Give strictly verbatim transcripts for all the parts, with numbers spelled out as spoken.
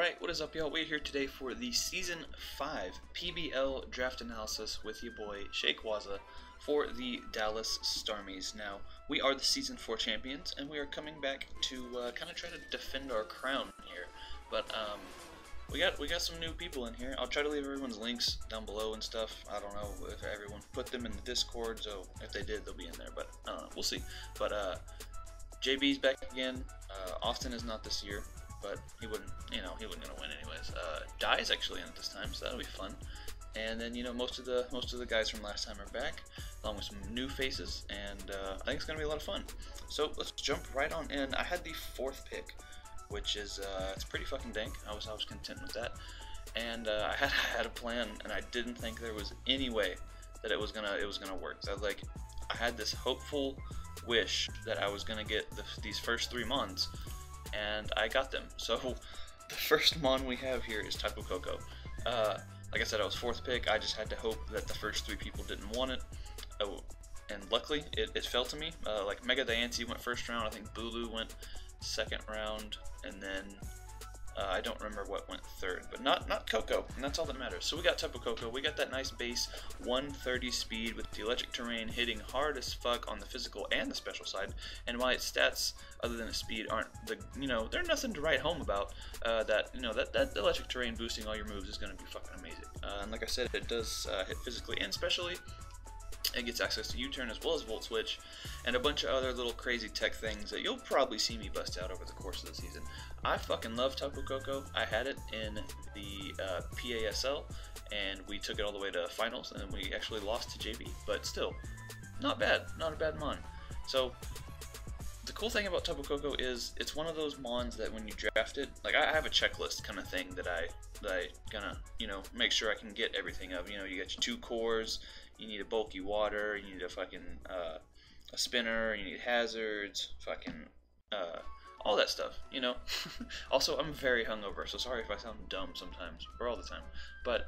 Alright, what is up y'all? We're here today for the Season five P B L Draft Analysis with your boy Shayquaza for the Dallas Starmies. Now, we are the Season four champions, and we are coming back to uh, kind of try to defend our crown here. But um, we got we got some new people in here. I'll try to leave everyone's links down below and stuff. I don't know if everyone put them in the Discord, so if they did, they'll be in there. But I don't know, we'll see. But uh, J B's back again. Uh, Austin is not this year. But he wouldn't, you know, he wasn't gonna win anyways. Uh, Dai's actually in at this time, so that'll be fun. And then, you know, most of the most of the guys from last time are back, along with some new faces, and uh, I think it's gonna be a lot of fun. So let's jump right on in. I had the fourth pick, which is uh, it's pretty fucking dank. I was I was content with that, and uh, I had I had a plan, and I didn't think there was any way that it was gonna it was gonna work. So like, I had this hopeful wish that I was gonna get the, these first three mons. And I got them. So the first mon we have here is Tapu Koko. Uh, like I said, I was fourth pick. I just had to hope that the first three people didn't want it. Oh, and luckily it, it fell to me. Uh, like Mega Diancie went first round. I think Bulu went second round, and then uh, I don't remember what went third, but not not Koko, and that's all that matters. So we got Tapu Koko. We got that nice base one thirty speed with the electric terrain, hitting hard as fuck on the physical and the special side. And while its stats, other than its speed, aren't the you know they're nothing to write home about, uh, that you know that that electric terrain boosting all your moves is going to be fucking amazing. Uh, and like I said, it does uh, hit physically and specially. It gets access to U-turn as well as Volt Switch, and a bunch of other little crazy tech things that you'll probably see me bust out over the course of the season. I fucking love Tapu Koko. I had it in the uh, P A S L, and we took it all the way to finals, and we actually lost to J B, but still, not bad, not a bad mon. So, the cool thing about Tapu Koko is it's one of those mons that when you draft it, like I have a checklist kind of thing that I that I gonna you know make sure I can get everything of. You know, you got your two cores. You need a bulky water, you need a fucking, uh, a spinner, you need hazards, fucking, uh, all that stuff, you know? Also, I'm very hungover, so sorry if I sound dumb sometimes, or all the time. But,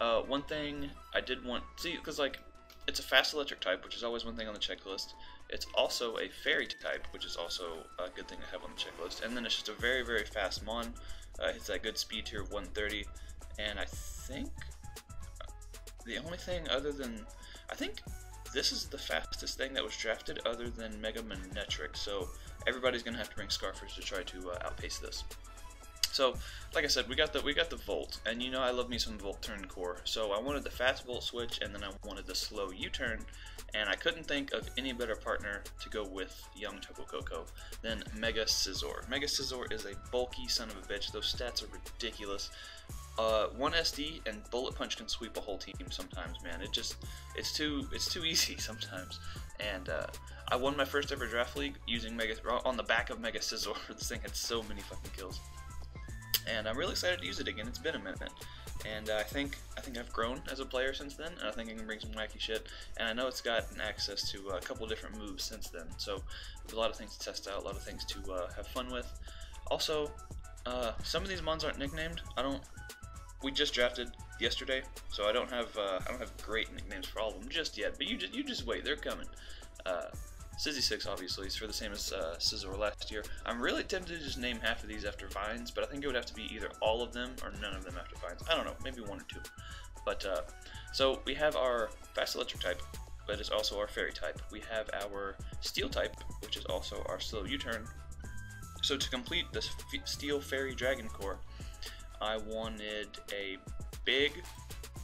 uh, one thing I did want, see, because, like, it's a fast electric type, which is always one thing on the checklist. It's also a fairy type, which is also a good thing to have on the checklist. And then it's just a very, very fast mon. Uh, it's that good speed tier of one thirty, and I think... the only thing other than, I think this is the fastest thing that was drafted other than Mega Manetric, so everybody's gonna have to bring Scarfers to try to uh, outpace this. So, like I said, we got the we got the Volt, and you know I love me some Volt Turn Core. So I wanted the fast Volt Switch, and then I wanted the slow U-turn, and I couldn't think of any better partner to go with young Tapu Koko than Mega Scizor. Mega Scizor is a bulky son of a bitch. Those stats are ridiculous. Uh, one S D and Bullet Punch can sweep a whole team sometimes, man. It just it's too it's too easy sometimes. And uh, I won my first ever draft league using Mega on the back of Mega Scizor. This thing had so many fucking kills. And I'm really excited to use it again. It's been a minute, and uh, I think I think I've grown as a player since then, and I think I can bring some wacky shit. And I know it's gotten access to a couple different moves since then, so there's a lot of things to test out, a lot of things to uh, have fun with. Also, uh, some of these mons aren't nicknamed. I don't. We just drafted yesterday, so I don't have uh, I don't have great nicknames for all of them just yet. But you just you just wait, they're coming. Uh, Sizzy six obviously is for the same as uh, Scizor last year. I'm really tempted to just name half of these after Vines, but I think it would have to be either all of them or none of them after Vines. I don't know, maybe one or two. But uh, so we have our fast electric type, but it's also our fairy type. We have our steel type, which is also our slow U-turn. So to complete this f steel fairy dragon core, I wanted a big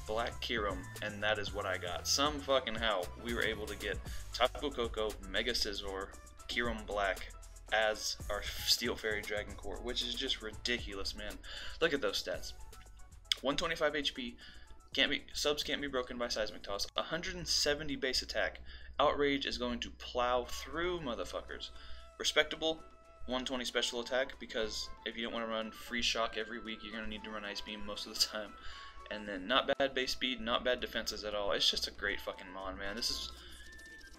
Black Kyurem, and that is what I got. Some fucking how we were able to get Tapu Koko, Mega Scizor, Kyurem Black as our Steel Fairy Dragon Core, which is just ridiculous, man. Look at those stats: one twenty-five H P, can't be subs can't be broken by Seismic Toss, one hundred seventy base attack, Outrage is going to plow through motherfuckers, respectable. one twenty special attack, because if you don't want to run free shock every week, you're going to need to run Ice Beam most of the time. And then not bad base speed, not bad defenses at all. It's just a great fucking mon, man. This is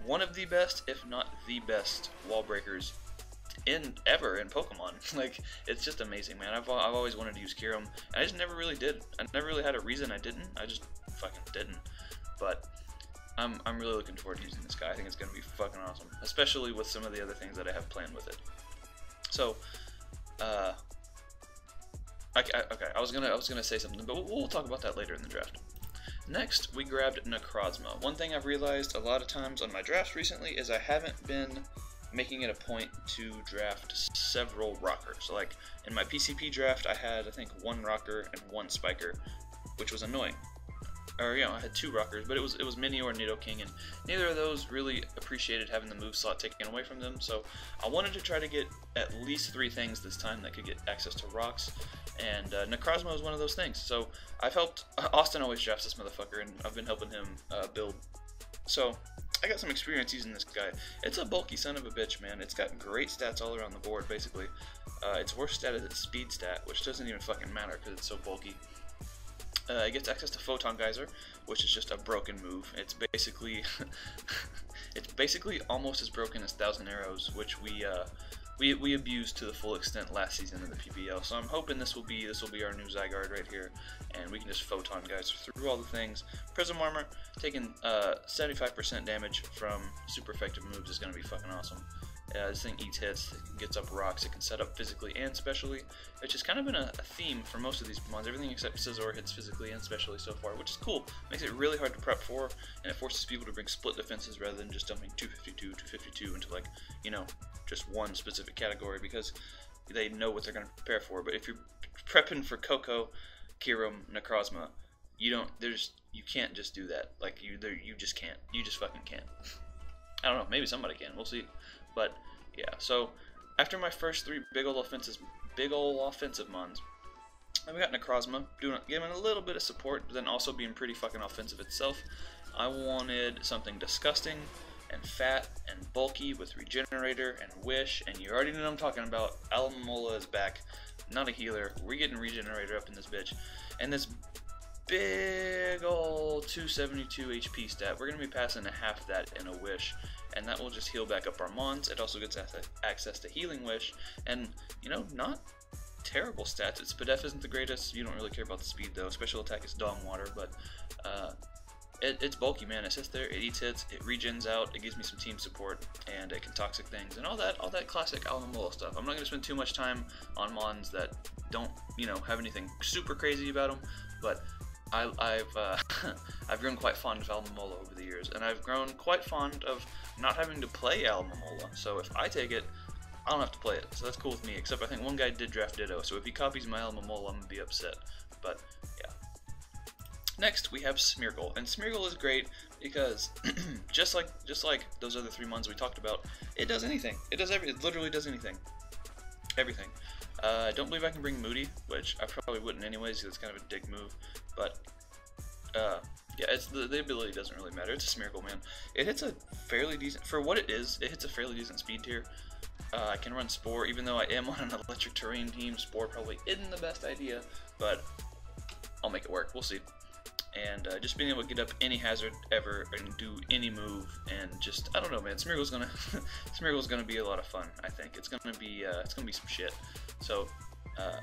one of the best, if not the best, wall breakers in ever in Pokemon. Like, it's just amazing, man. I've, I've always wanted to use Kyurem, and I just never really did. I never really had a reason I didn't. I just fucking didn't. But... I'm, I'm really looking forward to using this guy. I think it's going to be fucking awesome, especially with some of the other things that I have planned with it. So, uh, I, I, okay, I was gonna I was gonna say something, but we'll, we'll talk about that later in the draft. Next, we grabbed Necrozma. One thing I've realized a lot of times on my drafts recently is I haven't been making it a point to draft several rockers. Like in my P C P draft, I had I think one rocker and one spiker, which was annoying. Or you know, I had two rockers, but it was it was Mini or Nidoking, and neither of those really appreciated having the move slot taken away from them. So I wanted to try to get at least three things this time that could get access to rocks, and uh, Necrozma is one of those things. So I've helped Austin always drafts this motherfucker, and I've been helping him uh, build. So I got some experience using this guy. It's a bulky son of a bitch, man. It's got great stats all around the board, basically. Uh, its worst stat is its speed stat, which doesn't even fucking matter because it's so bulky. Uh, it gets access to Photon Geyser, which is just a broken move. It's basically, it's basically almost as broken as Thousand Arrows, which we uh, we we abused to the full extent last season of the P B L. So I'm hoping this will be this will be our new Zygarde right here, and we can just Photon Geyser through all the things. Prism Armor, taking uh, seventy-five percent damage from super effective moves is going to be fucking awesome. Uh, this thing eats hits, it gets up rocks, it can set up physically and specially, which has kind of been a, a theme for most of these Pokemons. Everything except Scizor hits physically and specially so far, which is cool. Makes it really hard to prep for, and it forces people to bring split defenses rather than just dumping two fifty-two, two fifty-two into, like, you know, just one specific category, because they know what they're going to prepare for. But if you're prepping for Koko, Kyurem, Necrozma, you don't, there's, you can't just do that. Like, you, there, you just can't. You just fucking can't. I don't know, maybe somebody can, we'll see. But yeah, so after my first three big ol' offenses, big ol' offensive mons, and we got Necrozma, doing giving a little bit of support, but then also being pretty fucking offensive itself. I wanted something disgusting and fat and bulky with Regenerator and Wish, and you already know what I'm talking about. Alomomola is back, not a healer. We're getting Regenerator up in this bitch, and this big ol' two seventy-two H P stat. We're gonna be passing a half that in a Wish, and that will just heal back up our mons. It also gets access to Healing Wish, and, you know, not terrible stats. Its Spadef isn't the greatest. You don't really care about the speed, though. Special attack is Dong Water, but uh, it, it's bulky, man. It sits there, it eats hits, it regens out, it gives me some team support, and it can Toxic things, and all that all that classic Alomomola stuff. I'm not going to spend too much time on mons that don't, you know, have anything super crazy about them, but I, I've uh, I've grown quite fond of Alomomola over the years, and I've grown quite fond of not having to play Alomomola. So if I take it, I don't have to play it. So that's cool with me. Except I think one guy did draft Ditto. So if he copies my Alomomola, I'm gonna be upset. But yeah. Next we have Smeargle, and Smeargle is great because just like just like those other three mons we talked about, it does anything. It does every. It literally does anything. Everything. Uh, I don't believe I can bring Moody, which I probably wouldn't anyways, because it's kind of a dick move, but, uh, yeah, it's the, the ability doesn't really matter. It's a Smeargle, man. It hits a fairly decent, for what it is, it hits a fairly decent speed tier. Uh, I can run Spore, even though I am on an electric terrain team. Spore probably isn't the best idea, but I'll make it work, we'll see. And uh, just being able to get up any hazard ever and do any move, and just, I don't know, man, Smeargle's gonna Smeargle's gonna be a lot of fun. I think it's gonna be uh, it's gonna be some shit. So uh,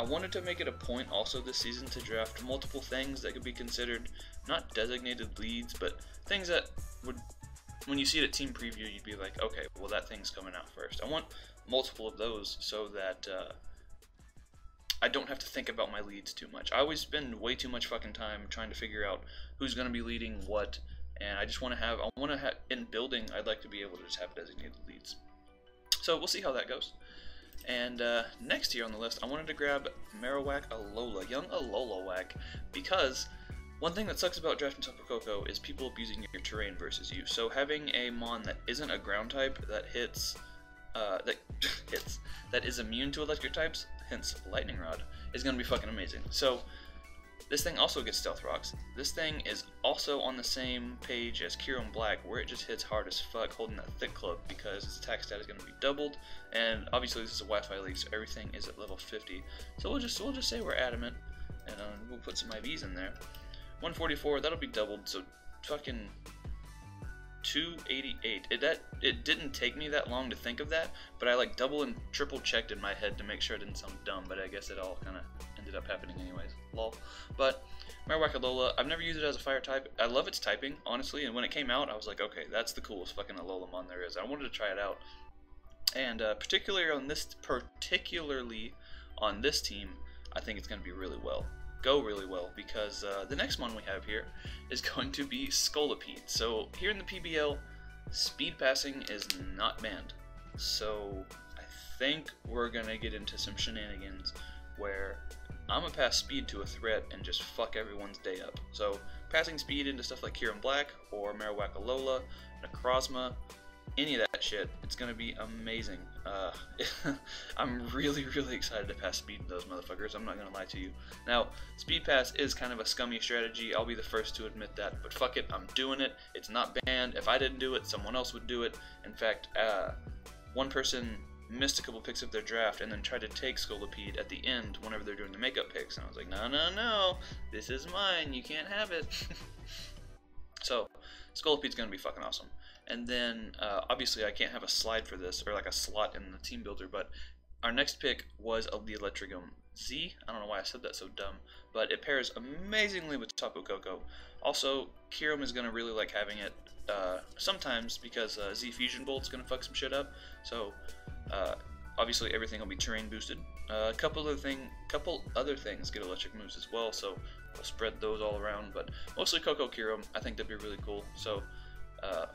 I wanted to make it a point also this season to draft multiple things that could be considered not designated leads, but things that would, when you see it at team preview, you'd be like, okay, well that thing's coming out first. I want multiple of those so that uh, I don't have to think about my leads too much. I always spend way too much fucking time trying to figure out who's going to be leading what, and I just want to have, I want to have, in building, I'd like to be able to just have designated leads. So we'll see how that goes. And uh, next here on the list, I wanted to grab Marowak Alola, young Alolawak, because one thing that sucks about drafting Tapu Koko is people abusing your terrain versus you. So having a mon that isn't a ground type that hits, uh, that hits, that is immune to electric types, hence Lightning Rod, is going to be fucking amazing. So this thing also gets Stealth Rocks. This thing is also on the same page as Kyurem Black, where it just hits hard as fuck holding that thick club, because its attack stat is going to be doubled, and obviously this is a Wi-Fi league, so everything is at level fifty. So we'll just we'll just say we're adamant, and uh, we'll put some I Vs in there. one forty-four, that'll be doubled, so fucking two eighty-eight. It, that, it didn't take me that long to think of that, but I like double and triple checked in my head to make sure I didn't sound dumb, but I guess it all kind of ended up happening anyways. Lol. But Marowak Alola, I've never used it as a fire type. I love its typing, honestly, and when it came out, I was like, okay, that's the coolest fucking Alola mon there is. I wanted to try it out. And uh, particularly on this particularly on this team, I think it's going to be really well. Go really well, because uh, the next one we have here is going to be Scolipede. So here in the P B L, speed passing is not banned. So I think we're going to get into some shenanigans where I'm going to pass speed to a threat and just fuck everyone's day up. So passing speed into stuff like Kyurem Black or Marowak Alola, Necrozma, any of that shit, it's going to be amazing. Uh, I'm really, really excited to pass speed to those motherfuckers, I'm not going to lie to you. Now, speed pass is kind of a scummy strategy, I'll be the first to admit that, but fuck it, I'm doing it, it's not banned. If I didn't do it, someone else would do it. In fact, uh, one person missed a couple picks of their draft and then tried to take Scolipede at the end whenever they're doing the makeup picks, and I was like, no, no, no, this is mine, you can't have it. So, Scolipede's going to be fucking awesome. And then, uh, obviously I can't have a slide for this, or like a slot in the team builder, but our next pick was of the Electrium Z. I don't know why I said that so dumb, but it pairs amazingly with Tapu Koko. Also, Kyurem is going to really like having it uh, sometimes, because uh, Z Fusion Bolt's going to fuck some shit up, so uh, obviously everything will be terrain boosted. Uh, a couple other, thing, couple other things get electric moves as well, so we'll spread those all around, but mostly Koko Kyurem, I think that'd be really cool. So. Uh,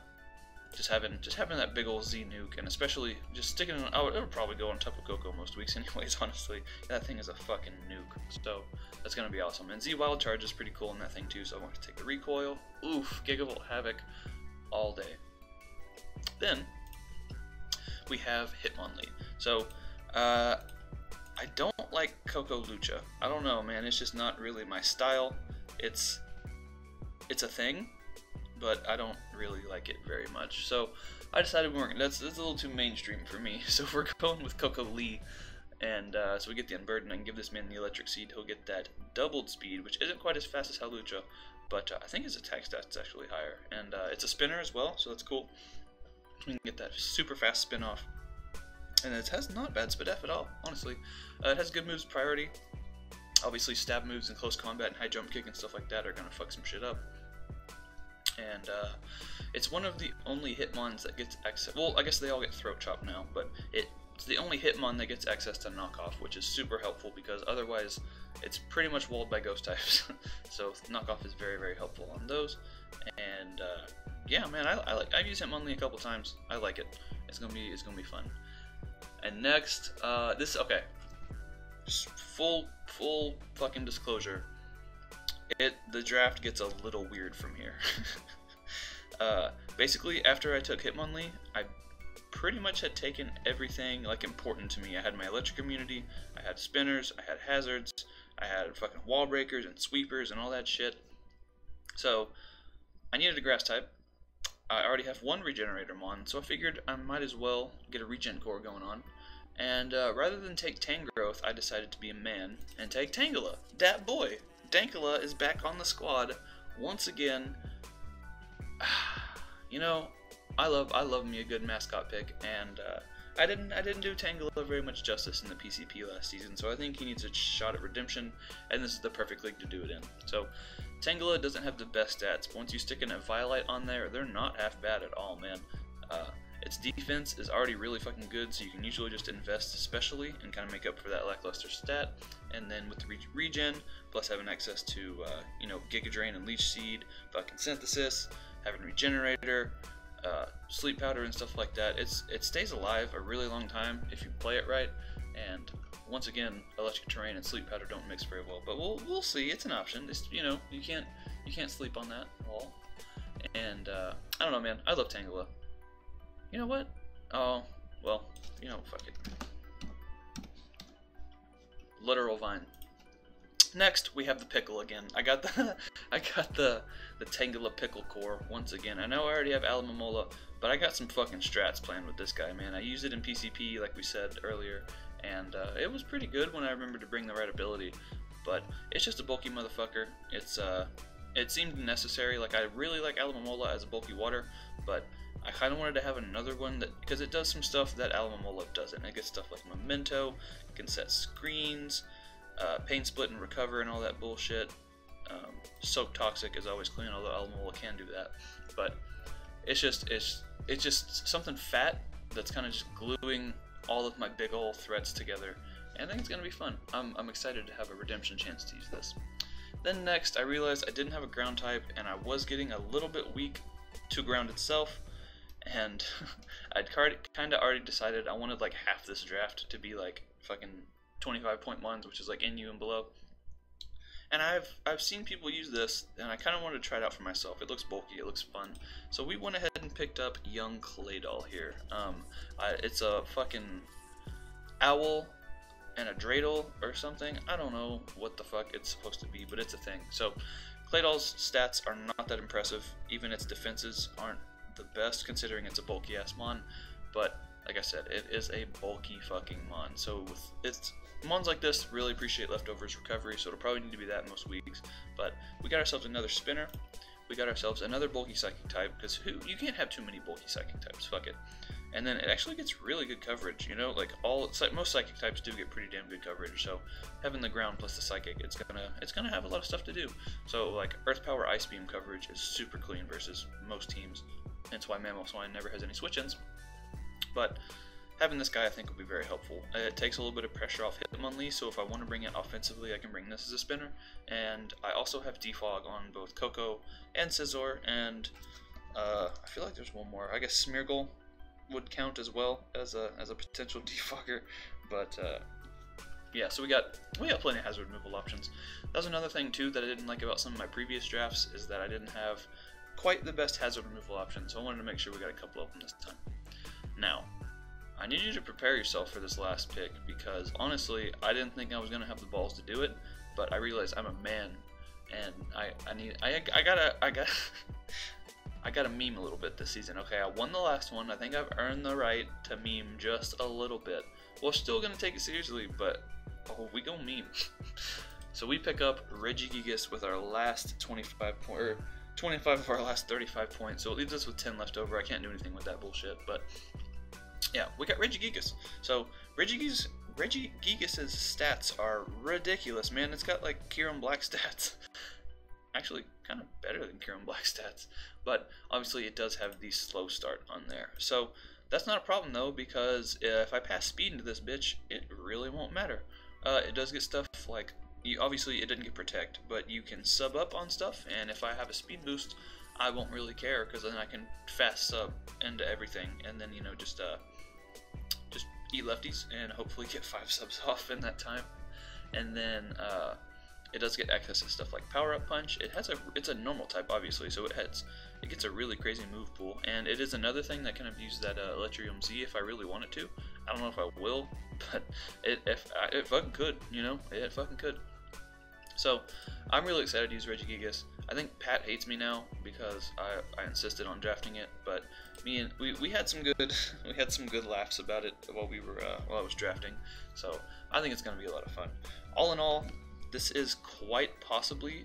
Just having, just having that big old Z nuke, and especially just sticking it on, I would, it would probably go on Tapu Koko most weeks anyways, honestly. That thing is a fucking nuke, so that's going to be awesome. And Z Wild Charge is pretty cool in that thing too, so I want to take the recoil. Oof, Gigavolt Havoc all day. Then, we have Hitmonlee. So, uh, I don't like Koko Lucha. I don't know, man, it's just not really my style. It's, it's a thing, but I don't really like it very much. So I decided we weren't, that's, that's a little too mainstream for me. So we're going with Koko Lee. And uh, so we get the Unburden and give this man the Electric Seed. He'll get that doubled speed, which isn't quite as fast as Halucha, but uh, I think his attack stats is actually higher. And uh, it's a spinner as well, so that's cool. We can get that super fast spin off. And it has not bad SpDef at all, honestly. Uh, it has good moves priority. Obviously stab moves and close combat and high jump kick and stuff like that are gonna fuck some shit up. And uh, it's one of the only Hitmons that gets access, well, I guess they all get Throat Chop now, but it, it's the only Hitmon that gets access to Knockoff, which is super helpful because otherwise it's pretty much walled by Ghost types. So Knockoff is very, very helpful on those. And uh, yeah, man, I, I like, I've used Hitmonlee a couple times. I like it. It's gonna be, it's gonna be fun. And next, uh, this okay, just full, full fucking disclosure. It, the draft gets a little weird from here. uh, basically, after I took Hitmonlee, I pretty much had taken everything like important to me. I had my electric immunity, I had spinners, I had hazards, I had fucking wall breakers and sweepers and all that shit. So, I needed a grass type. I already have one regenerator mon, so I figured I might as well get a regen core going on. And uh, rather than take Tangrowth, I decided to be a man and take Tangela. That boy! Tangela is back on the squad once again. You know, I love I love me a good mascot pick, and uh, I didn't I didn't do Tangela very much justice in the P C P last season, so I think he needs a shot at redemption, and this is the perfect league to do it in. So Tangela doesn't have the best stats, but once you stick in a Violite on there, they're not half bad at all, man. Uh, its defense is already really fucking good, so you can usually just invest especially and kind of make up for that lackluster stat. And then with the re regen, plus having access to, uh, you know, Giga Drain and Leech Seed, fucking Synthesis, having Regenerator, uh, Sleep Powder and stuff like that, it's it stays alive a really long time if you play it right. And once again, Electric Terrain and Sleep Powder don't mix very well, but we'll we'll see. It's an option. It's, you know, you can't you can't sleep on that at all. And uh, I don't know, man. I love Tangela. You know what? Oh, well, you know, fuck it. Literal vine. Next, we have the pickle again. I got the, I got the, the Tangela pickle core once again. I know I already have Alomomola, but I got some fucking strats playing with this guy, man. I used it in P C P, like we said earlier, and uh, it was pretty good when I remembered to bring the right ability. But it's just a bulky motherfucker. It's uh, it seemed necessary. Like I really like Alomomola as a bulky water, but I kind of wanted to have another one that, because it does some stuff that Alomomola doesn't. It gets stuff like Memento, it can set screens, uh, Pain Split and Recover and all that bullshit. Um, Soak Toxic is always clean, although Alomomola can do that. But it's just it's it's just something fat that's kind of just gluing all of my big ol' threats together I think it's going to be fun. I'm, I'm excited to have a redemption chance to use this. Then next, I realized I didn't have a ground type, and I was getting a little bit weak to ground itself, and I'd kind of already decided I wanted like half this draft to be like fucking twenty-five point mons, which is like N U and below. And I've I've seen people use this, and I kind of wanted to try it out for myself. It looks bulky, it looks fun. So we went ahead and picked up Young Claydol here. Um, I, it's a fucking owl and a dreidel or something. I don't know what the fuck it's supposed to be, but it's a thing. So Claydol's stats are not that impressive. Even its defenses aren't the best, considering it's a bulky ass mon. But like I said, it is a bulky fucking mon. So with its mons like this, really appreciate Leftovers recovery, so it'll probably need to be that most weeks. But we got ourselves another spinner. We got ourselves another bulky psychic type, because who you can't have too many bulky psychic types. Fuck it. And then it actually gets really good coverage. You know, like all most psychic types do get pretty damn good coverage. So having the ground plus the psychic, it's gonna it's gonna have a lot of stuff to do. So like Earth Power Ice Beam coverage is super clean versus most teams. That's why Mammoth Swine never has any switch-ins. But having this guy, I think, will be very helpful. It takes a little bit of pressure off Hitmonlee, so if I want to bring it offensively, I can bring this as a spinner. And I also have Defog on both Koko and Scizor, and uh, I feel like there's one more. I guess Smeargle would count as well as a as a potential defogger, but uh, yeah. So we got we got plenty of hazard removal options. That was another thing too that I didn't like about some of my previous drafts, is that I didn't have quite the best hazard removal options. So I wanted to make sure we got a couple of them this time. Now, I need you to prepare yourself for this last pick, because honestly, I didn't think I was going to have the balls to do it, but I realized I'm a man, and I, I need, I, I gotta, I gotta, I gotta meme a little bit this season. Okay, I won the last one. I think I've earned the right to meme just a little bit. We're still going to take it seriously, but, oh, we gonna meme. So we pick up Regigigas with our last twenty-five point, or twenty-five of our last thirty-five points, so it leaves us with ten left over. I can't do anything with that bullshit, but yeah, we got Regigigas. So Regigigas, Regigigas' stats are ridiculous, man. It's got like Kyurem Black stats. Actually, kind of better than Kyurem Black stats. But obviously, it does have the slow start on there. So that's not a problem though, because if I pass speed into this bitch, it really won't matter. Uh, it does get stuff like, you, obviously, it didn't get protect, but you can sub up on stuff, and if I have a speed boost, I won't really care, because then I can fast sub into everything, and then, you know, just uh, just eat lefties and hopefully get five subs off in that time. And then uh, it does get access to stuff like Power Up Punch. It has a it's a normal type, obviously, so it has it gets a really crazy move pool, and it is another thing that can abuse that uh, Electrium Z if I really wanted to. I don't know if I will, but it if I, it fucking could, you know, it fucking could. So I'm really excited to use Regigigas. I think Pat hates me now because I, I insisted on drafting it, but me and we, we had some good we had some good laughs about it while we were uh, while I was drafting. So I think it's going to be a lot of fun. All in all, this is quite possibly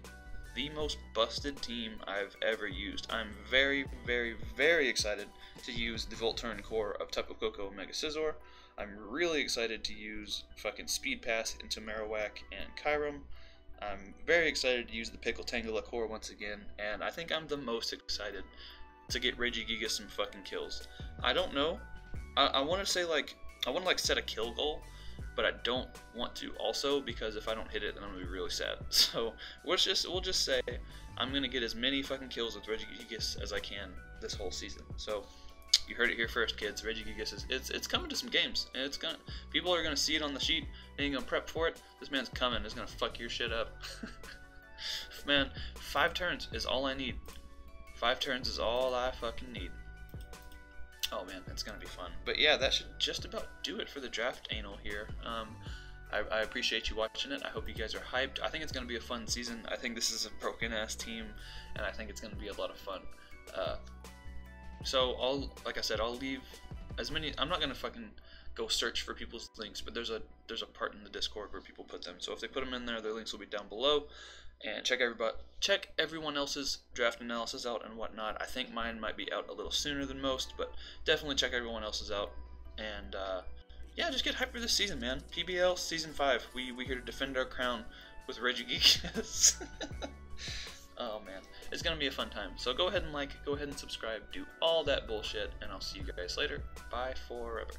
the most busted team I've ever used. I'm very very very excited to use the Volt Turn core of Tapu Koko and Mega Scizor. I'm really excited to use fucking Speed Pass into Marowak and Kyurem. I'm very excited to use the Pickle Tangela core once again, and I think I'm the most excited to get Regigigas some fucking kills. I don't know. I, I want to say, like, I want to, like, set a kill goal, but I don't want to also, because if I don't hit it, then I'm going to be really sad. So we'll just, we'll just say I'm going to get as many fucking kills with Regigigas as I can this whole season. So you heard it here first, kids. Regigigas is it's it's coming to some games, and it's gonna people are gonna see it on the sheet. They ain't gonna prep for it. This man's coming. It's gonna fuck your shit up, man. Five turns is all I need. Five turns is all I fucking need. Oh man, it's gonna be fun. But yeah, that should just about do it for the draft anal here. Um, I, I appreciate you watching it. I hope you guys are hyped. I think it's gonna be a fun season. I think this is a broken ass team, and I think it's gonna be a lot of fun. Uh. So I'll, like I said, I'll leave as many. I'm not gonna fucking go search for people's links, but there's a there's a part in the Discord where people put them. So if they put them in there, their links will be down below. And check everybody, check everyone else's draft analysis out and whatnot. I think mine might be out a little sooner than most, but definitely check everyone else's out. And uh, yeah, just get hyped for this season, man. P B L season five. We we here to defend our crown with Regigigas. Oh man, it's gonna be a fun time. So go ahead and like, go ahead and subscribe, do all that bullshit, and I'll see you guys later. Bye forever.